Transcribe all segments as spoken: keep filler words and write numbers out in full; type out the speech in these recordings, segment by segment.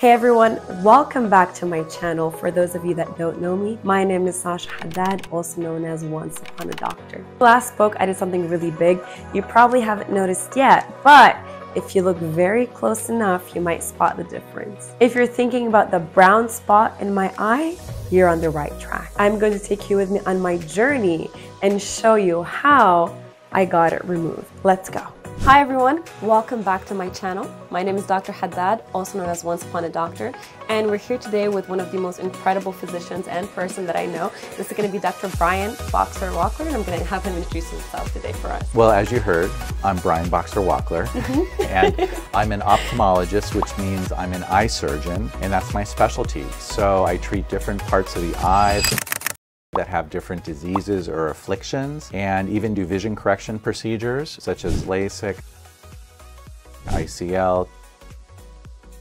Hey everyone, welcome back to my channel. For those of you that don't know me, my name is Sasha Haddad, also known as Once Upon a Doctor. Last spoke, I did something really big. You probably haven't noticed yet, but if you look very close enough, you might spot the difference. If you're thinking about the brown spot in my eye, you're on the right track. I'm going to take you with me on my journey and show you how I got it removed. Let's go. Hi everyone, welcome back to my channel. My name is Doctor Haddad, also known as Once Upon a Doctor, and we're here today with one of the most incredible physicians and person that I know. This is going to be Doctor Brian Boxer Wachler, and I'm going to have him introduce himself today for us. Well, as you heard, I'm Brian Boxer Wachler, and I'm an ophthalmologist, which means I'm an eye surgeon, and that's my specialty. So I treat different parts of the eye that have different diseases or afflictions, and even do vision correction procedures such as LASIK, I C L,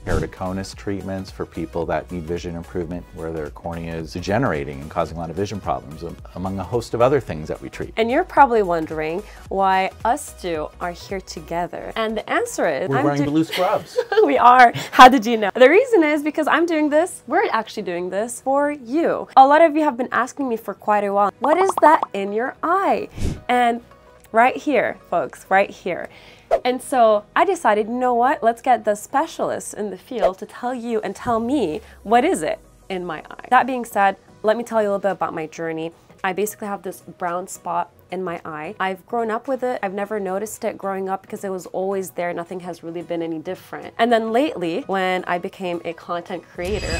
keratoconus treatments for people that need vision improvement where their cornea is degenerating and causing a lot of vision problems, among a host of other things that we treat. And you're probably wondering why us two are here together. And the answer is... We're I'm wearing blue scrubs. We are. How did you know? The reason is because I'm doing this, we're actually doing this for you. A lot of you have been asking me for quite a while, what is that in your eye? And right here, folks, right here. And so I decided, you know what, let's get the specialists in the field to tell you and tell me what is it in my eye. That being said, let me tell you a little bit about my journey. I basically have this brown spot in my eye. I've grown up with it. I've never noticed it growing up because it was always there. Nothing has really been any different. And then lately, when I became a content creator,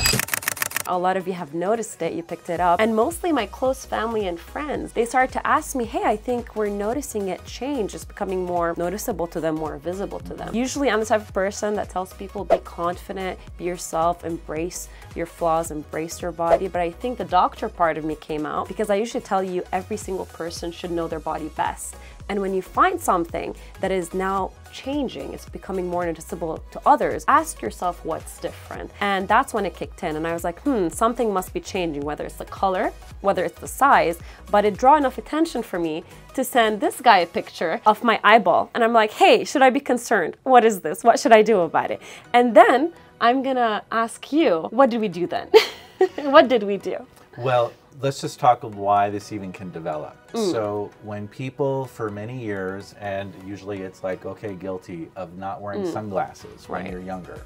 a lot of you have noticed it, you picked it up. And mostly my close family and friends, they started to ask me, hey, I think we're noticing it change. It's becoming more noticeable to them, more visible to them. Usually I'm the type of person that tells people, be confident, be yourself, embrace your flaws, embrace your body. But I think the doctor part of me came out because I usually tell you every single person should know their body best. And when you find something that is now changing, it's becoming more noticeable to others, ask yourself what's different. And that's when it kicked in. And I was like, hmm, something must be changing, whether it's the color, whether it's the size, but it drew enough attention for me to send this guy a picture of my eyeball. And I'm like, hey, should I be concerned? What is this? What should I do about it? And then I'm gonna ask you, what did we do then? What did we do? Well, let's just talk of why this even can develop. Mm. So when people for many years, and usually it's like, okay, guilty of not wearing mm. sunglasses when right. you're younger,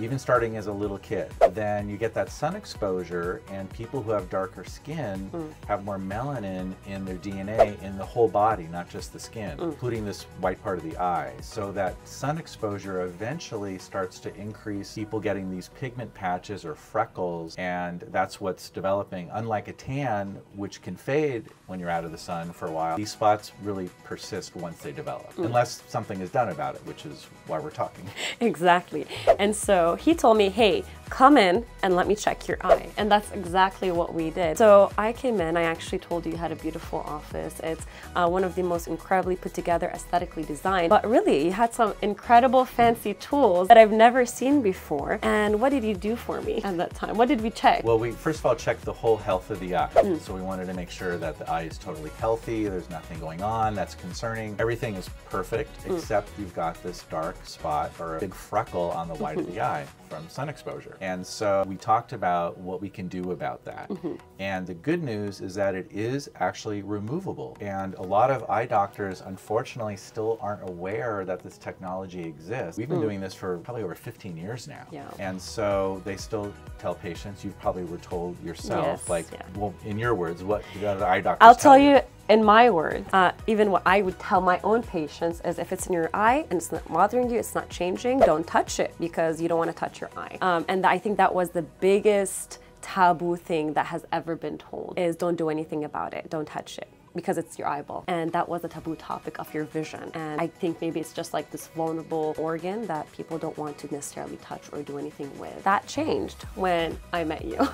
even starting as a little kid, then you get that sun exposure, and people who have darker skin mm. have more melanin in their D N A in the whole body, not just the skin, mm. including this white part of the eye. So that sun exposure eventually starts to increase people getting these pigment patches or freckles, and that's what's developing. Unlike a tan, which can fade when you're out of the sun for a while, these spots really persist once they develop, mm. unless something is done about it, which is why we're talking. Exactly. And so he told me, hey, come in and let me check your eye. And that's exactly what we did. So I came in, I actually told you you had a beautiful office. It's uh, one of the most incredibly put together, aesthetically designed, but really you had some incredible fancy tools that I've never seen before. And what did you do for me at that time? What did we check? Well, we first of all checked the whole health of the eye. Mm. So we wanted to make sure that the eye is totally healthy, there's nothing going on that's concerning. Everything is perfect, mm. except you've got this dark spot or a big freckle on the wide mm-hmm. of the eye from sun exposure. And so we talked about what we can do about that. Mm-hmm. And the good news is that it is actually removable. And a lot of eye doctors, unfortunately, still aren't aware that this technology exists. We've been mm. doing this for probably over fifteen years now. Yeah. And so they still tell patients, you probably were told yourself, yes, like, yeah. well, in your words, what do the eye doctors I'll tell, tell you? you In my words, uh, even what I would tell my own patients is if it's in your eye and it's not bothering you, it's not changing, don't touch it because you don't want to touch your eye. Um, and I think that was the biggest taboo thing that has ever been told is don't do anything about it, don't touch it, because it's your eyeball. And that was a taboo topic of your vision. And I think maybe it's just like this vulnerable organ that people don't want to necessarily touch or do anything with. That changed when I met you.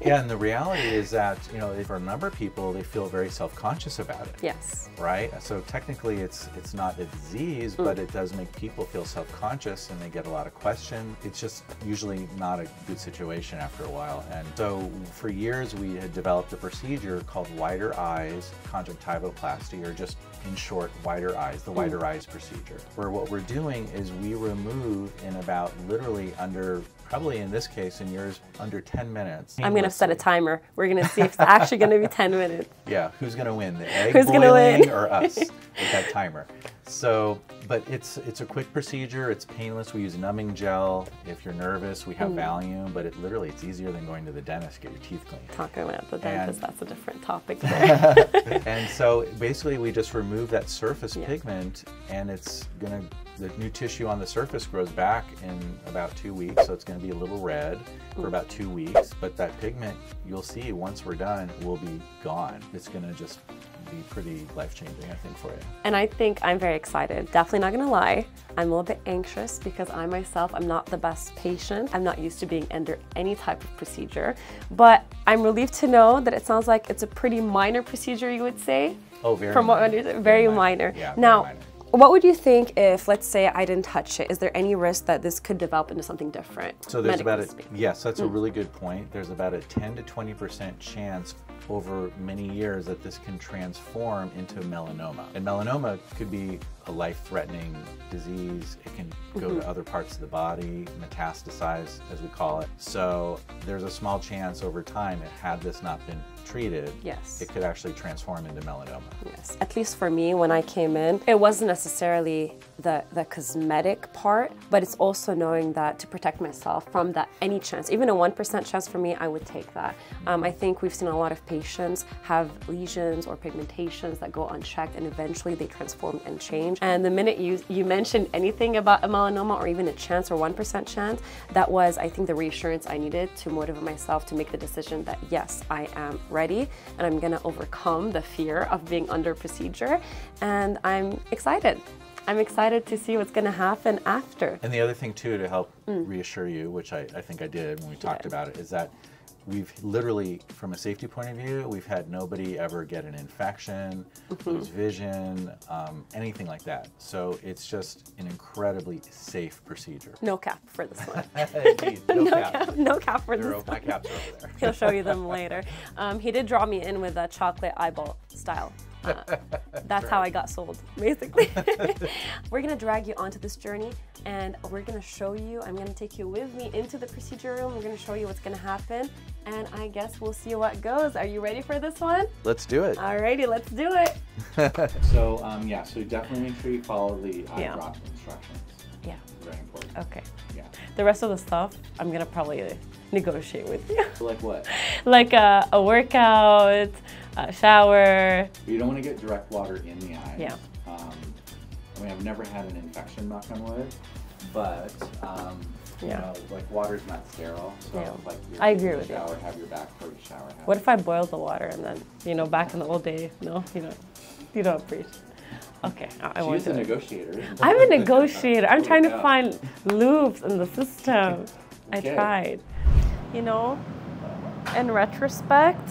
Yeah, and the reality is that, you know, for a number of people, they feel very self-conscious about it. Yes. Right? So technically it's it's not a disease, mm. but it does make people feel self-conscious and they get a lot of questions. It's just usually not a good situation after a while. And so for years we had developed a procedure called wider eyes, conjunctivoplasty, or just in short, wider eyes, the wider mm. eyes procedure, where what we're doing is we remove in about literally under probably in this case, in yours, under ten minutes. I'm going to set a timer. We're going to see if it's actually going to be ten minutes. Yeah, who's going to win, the egg who's boiling win? or us with that timer? So, but it's it's a quick procedure. It's painless. We use numbing gel. If you're nervous, we have mm. Valium, but it literally, it's easier than going to the dentist, get your teeth cleaned. Talking about the dentist, and, that's a different topic there. And so basically we just remove that surface yeah. pigment, and it's gonna, the new tissue on the surface grows back in about two weeks. So it's gonna be a little red mm. for about two weeks, but that pigment, you'll see once we're done, will be gone. It's gonna just be pretty life-changing, I think, for you. And I think I'm very excited. Definitely not gonna lie, I'm a little bit anxious because I myself, I'm not the best patient. I'm not used to being under any type of procedure, but I'm relieved to know that it sounds like it's a pretty minor procedure, you would say? Oh, very From minor. What I understand, very, very minor. minor. Yeah, now, very minor. What would you think if, let's say, I didn't touch it? Is there any risk that this could develop into something different? So there's about a, yes, that's mm. a really good point. There's about a ten to twenty percent chance over many years that this can transform into melanoma. And melanoma could be a life-threatening disease. It can go mm-hmm. to other parts of the body, metastasize, as we call it. So there's a small chance over time that had this not been treated, yes. it could actually transform into melanoma. Yes, at least for me, when I came in, it wasn't necessarily the, the cosmetic part, but it's also knowing that to protect myself from that any chance, even a one percent chance for me, I would take that. Um, I think we've seen a lot of patients have lesions or pigmentations that go unchecked and eventually they transform and change. And the minute you, you mentioned anything about a melanoma or even a chance or one percent chance, that was, I think, the reassurance I needed to motivate myself to make the decision that yes, I am ready and I'm gonna overcome the fear of being under procedure. And I'm excited. I'm excited to see what's gonna happen after. And the other thing too, to help mm. reassure you, which I, I think I did when we talked yeah. about it, is that we've literally, from a safety point of view, we've had nobody ever get an infection, mm-hmm. lose vision, um, anything like that. So it's just an incredibly safe procedure. No cap for this one. Indeed, no, no cap. cap. No cap for Zero, this my one. Caps are over there. He'll show you them later. Um, he did draw me in with a chocolate eyeball style. Uh, that's right. How I got sold, basically. We're gonna drag you onto this journey and we're gonna show you, I'm gonna take you with me into the procedure room. We're gonna show you what's gonna happen and I guess we'll see what goes. Are you ready for this one? Let's do it. Alrighty, let's do it. So um, yeah, so definitely make sure you follow the eye yeah. drop instructions. Yeah. Very important. Okay. Yeah. The rest of the stuff, I'm gonna probably negotiate with you. Like what? Like a, a workout, a shower. You don't want to get direct water in the eye. Yeah. Um, I mean, I've never had an infection, knock on wood, but um, you yeah. know, like water's not sterile. So yeah. like you're I agree with shower, you. Have your back for the shower. What if I boiled the water and then, you know, back in the old day, no, you know, you don't preach. Okay, I won't do it. She's a negotiator. I'm a negotiator. I'm trying to find loops in the system. Okay. I tried. You know, in retrospect,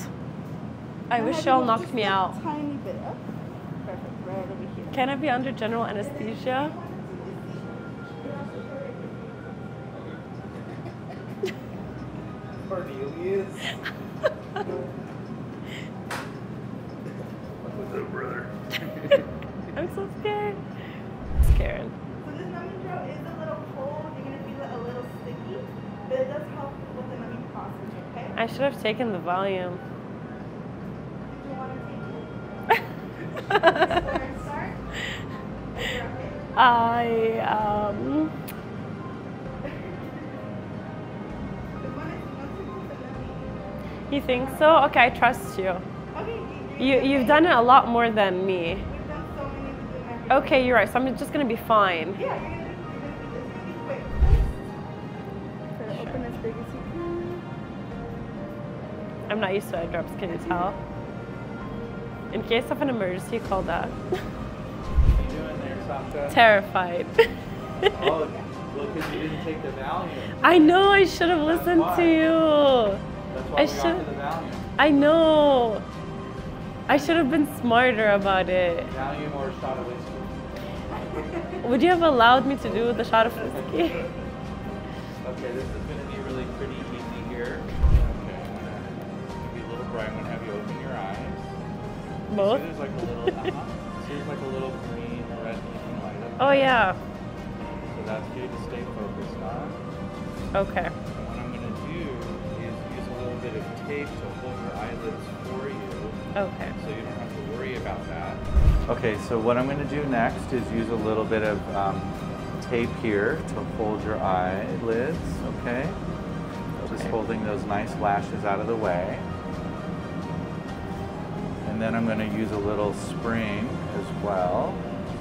I wish y'all knocked me out. Tiny bit up. Perfect, right over here. Can I be under general anesthesia? Cornelius. What's up, brother? I'm so scared. It's Karen. So this numbing gel is a little cold. You're gonna feel it a little sticky, but it does help with the numbing process, okay? I should have taken the volume. Did you want to take it? Start, start. I um. You think so? Okay, I trust you. Okay. You you've done it a lot more than me. Okay, you're right. So I'm just gonna be fine. Yeah, you're gonna be quick. So sure. Open as big as you can. I'm not used to eye drops, can you tell? In case of an emergency, call that. What are you doing there, Sasha? Terrified. Oh, well, because you didn't take the Valium. I know. I should have listened why. to you. That's why I should. Got to the Valium. I know. I should have been smarter about it. Valium or a shot of whiskey. Would you have allowed me to do the shot of whiskey? Okay, this is going to be really pretty easy here. Okay, maybe little Brian would have you open your eyes. Both? See, there's like a little, uh-huh. See, there's like a little green, red, and light up there. Oh yeah. So that's good to stay focused on. Okay. bit of tape to hold your eyelids for you. Okay. So you don't have to worry about that. Okay, so what I'm going to do next is use a little bit of um, tape here to hold your eyelids, okay? okay? Just holding those nice lashes out of the way. And then I'm going to use a little spring as well.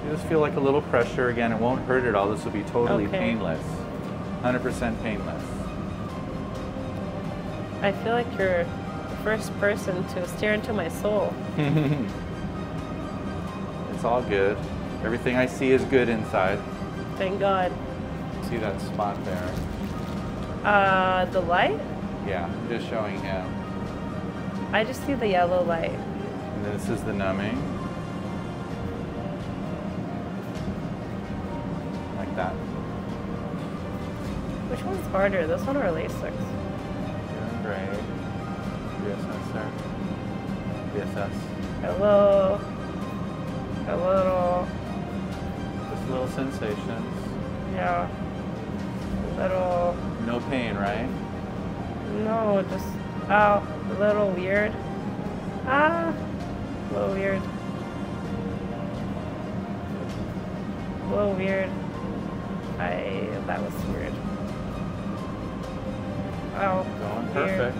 You just feel like a little pressure again. It won't hurt at all. This will be totally okay. painless. one hundred percent painless. I feel like you're the first person to stare into my soul. It's all good. Everything I see is good inside. Thank God. See that spot there? Uh, the light? Yeah, I'm just showing him. I just see the yellow light. And this is the numbing. Like that. Which one's harder, this one or LASIK? Great. B S S, sir. B S S. Hello. A little. Just little sensations. Yeah. A little. No pain, right? No, just, ow, a little weird. Ah, a little weird. A little weird. I, that was weird. Oh, going perfect.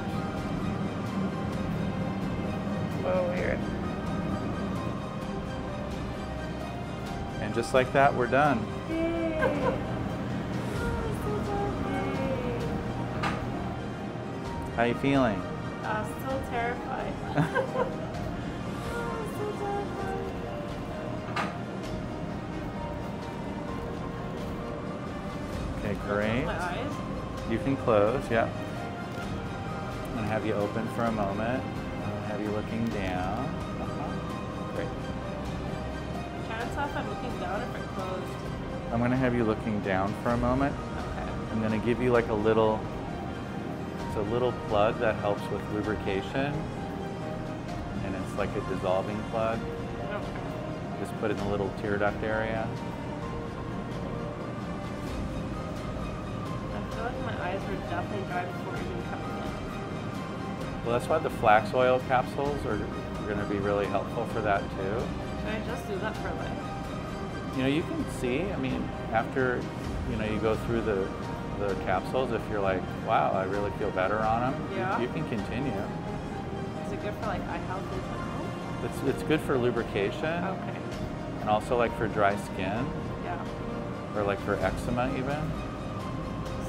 So weird. And just like that, we're done. Yay. How are you feeling? I'm still terrified. I'm still terrified. Okay, great. My eyes? You can close, yeah. I'm gonna have you open for a moment. I'm gonna have you looking down. Uh-huh. Great. I can't tell if I'm looking down or if I closed. I'm gonna have you looking down for a moment. Okay. I'm gonna give you like a little, it's a little plug that helps with lubrication. And it's like a dissolving plug. Okay. Just put it in the little tear duct area. I feel like my eyes were definitely dry before even coming in. Well, that's why the flax oil capsules are going to be really helpful for that too. Should I just do that for a life? You know, you can see, I mean, after, you know, you go through the, the capsules, if you're like, wow, I really feel better on them, yeah. you, you can continue. Is it good for like eye health in general? It's, it's good for lubrication. Okay. And also like for dry skin. Yeah. Or like for eczema even.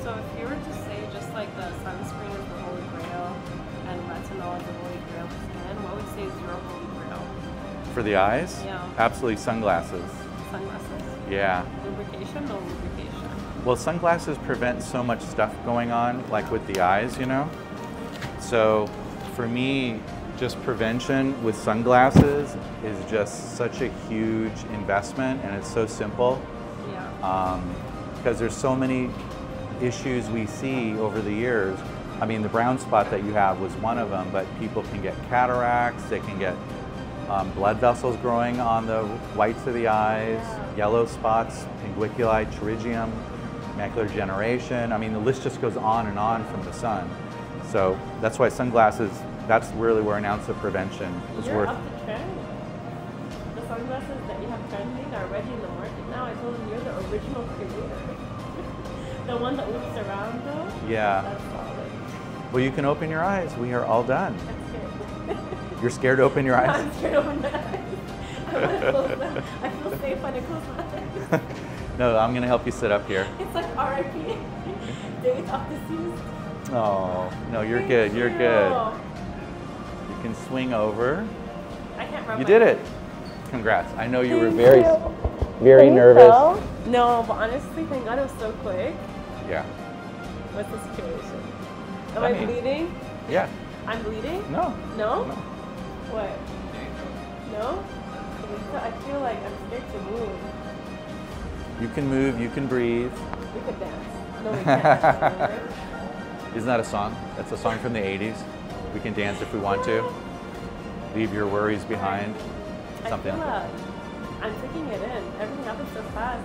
So if you were to say just like the sunscreen is the holy grail and retinol is the holy grail for skin, what would you say is your holy grail? For the eyes? Yeah. Absolutely sunglasses. Sunglasses? Yeah. Lubrication? No lubrication. Well, sunglasses prevent so much stuff going on, like with the eyes, you know? So for me, just prevention with sunglasses is just such a huge investment and it's so simple. Yeah. Um, because there's so many issues we see over the years. I mean, the brown spot that you have was one of them, but people can get cataracts, they can get um, blood vessels growing on the whites of the eyes, yellow spots, pinguiculi, pterygium, macular degeneration. I mean, the list just goes on and on from the sun. So that's why sunglasses, that's really where an ounce of prevention is You're worth. Up the trend. The sunglasses that you have trending are already in the market now. I told them you're the original creator. The one that loops around though? Yeah. That's solid. Well, you can open your eyes. We are all done. I'm scared. You're scared to open your eyes? No, I'm scared to open my eyes. I want to close them. I feel safe when I close my eyes. No, I'm going to help you sit up here. It's like R I P. They talk to you. Oh, no, you're Thank good. You're you. good. You can swing over. I can't remember. You did it. Congrats. I know you Thank were very, you. very Thank nervous. You. No, but honestly, thank God it was so quick. Yeah. What's the situation? Am I, I mean, bleeding? Yeah. I'm bleeding? No. No? No. What? No? I feel like I'm scared to move. You can move, you can breathe. We could dance. No, we can't. Isn't that a song? That's a song from the eighties. We can dance if we want to. Leave your worries behind. Something I feel like that. I'm taking it in. Everything happens so fast.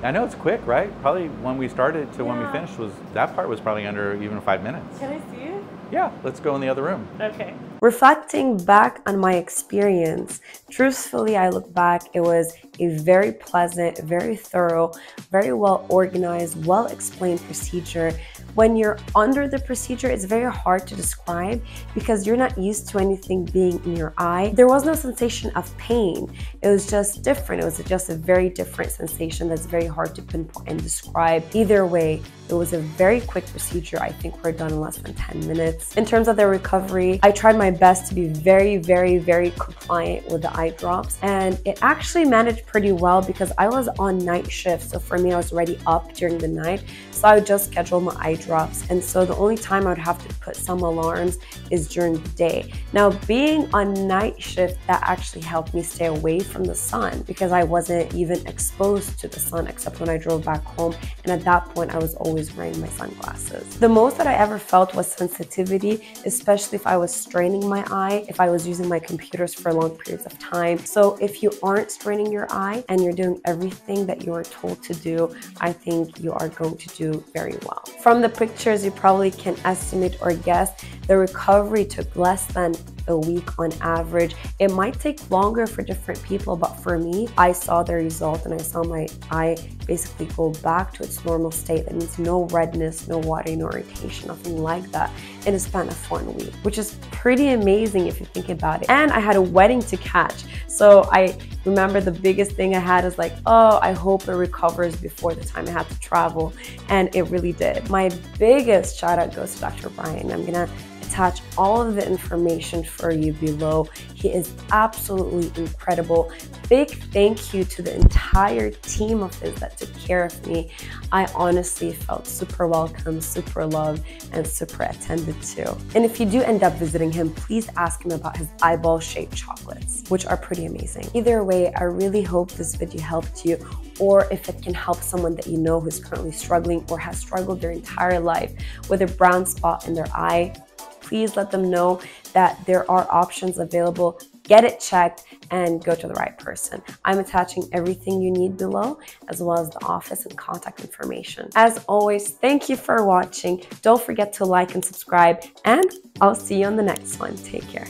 I know it's quick, right? Probably when we started to yeah. when we finished was that part was probably under even five minutes. Can I see it? Yeah, let's go in the other room. Okay. Reflecting back on my experience, truthfully, I look back, it was a very pleasant, very thorough, very well organized, well explained procedure. When you're under the procedure, it's very hard to describe because you're not used to anything being in your eye. There was no sensation of pain. It was just different. It was just a very different sensation that's very hard to pinpoint and describe. Either way, it was a very quick procedure. I think we're done in less than ten minutes. In terms of the recovery, I tried my best to be very, very, very compliant with the eye drops, and it actually managed pretty well because I was on night shift. So for me, I was already up during the night. So I would just schedule my eye drops. And so the only time I would have to put some alarms is during the day. Now, being on night shift, that actually helped me stay away from the sun because I wasn't even exposed to the sun except when I drove back home. And at that point, I was always wearing my sunglasses. The most that I ever felt was sensitivity, especially if I was straining my eye, if I was using my computers for long periods of time. So if you aren't straining your eye and you're doing everything that you are told to do, I think you are going to do very well. From the The pictures, you probably can estimate or guess the recovery took less than a week on average. It might take longer for different people, but for me, I saw the result and I saw my eye basically go back to its normal state. That means no redness, no watering, no irritation, nothing like that in a span of one week, which is pretty amazing if you think about it. And I had a wedding to catch, so I remember the biggest thing I had is like, oh, I hope it recovers before the time I had to travel, and it really did. My biggest shout out goes to Doctor Brian. I'm gonna attach all of the information for you below. He is absolutely incredible. Big thank you to the entire team of his that took care of me. I honestly felt super welcome, super loved, and super attended to. And if you do end up visiting him, please ask him about his eyeball-shaped chocolates, which are pretty amazing. Either way, I really hope this video helped you, or if it can help someone that you know who's currently struggling or has struggled their entire life with a brown spot in their eye. Please let them know that there are options available. Get it checked and go to the right person. I'm attaching everything you need below, as well as the office and contact information. As always, thank you for watching. Don't forget to like and subscribe, and I'll see you on the next one. Take care.